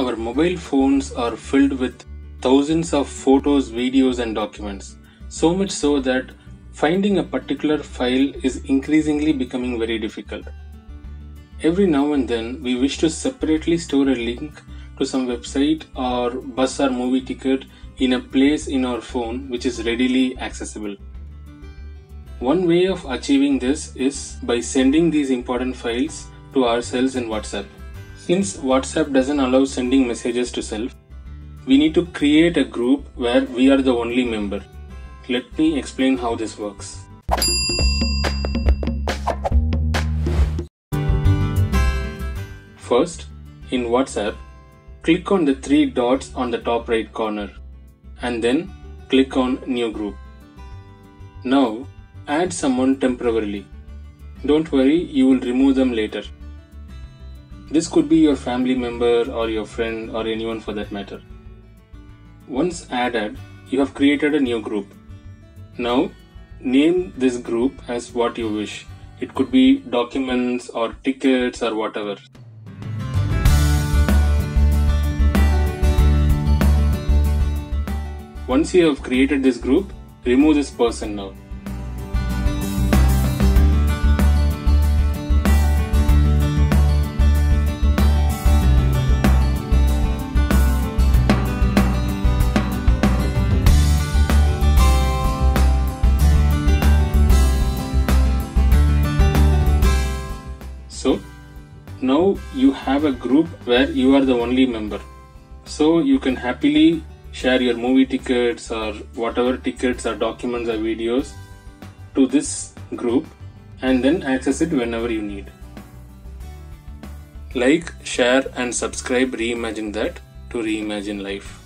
Our mobile phones are filled with thousands of photos, videos and documents, so much so that finding a particular file is increasingly becoming very difficult. Every now and then we wish to separately store a link to some website or bus or movie ticket in a place in our phone which is readily accessible. One way of achieving this is by sending these important files to ourselves in WhatsApp. Since WhatsApp doesn't allow sending messages to self, we need to create a group where we are the only member. Let me explain how this works. First, in WhatsApp, click on the three dots on the top right corner and then click on New Group. Now, add someone temporarily. Don't worry, you will remove them later. This could be your family member or your friend or anyone for that matter. Once added, you have created a new group. Now, name this group as what you wish. It could be documents or tickets or whatever. Once you have created this group, remove this person now. So, now you have a group where you are the only member. So you can happily share your movie tickets or whatever tickets or documents or videos to this group and then access it whenever you need. Like, share and subscribe Reimagine That to reimagine life.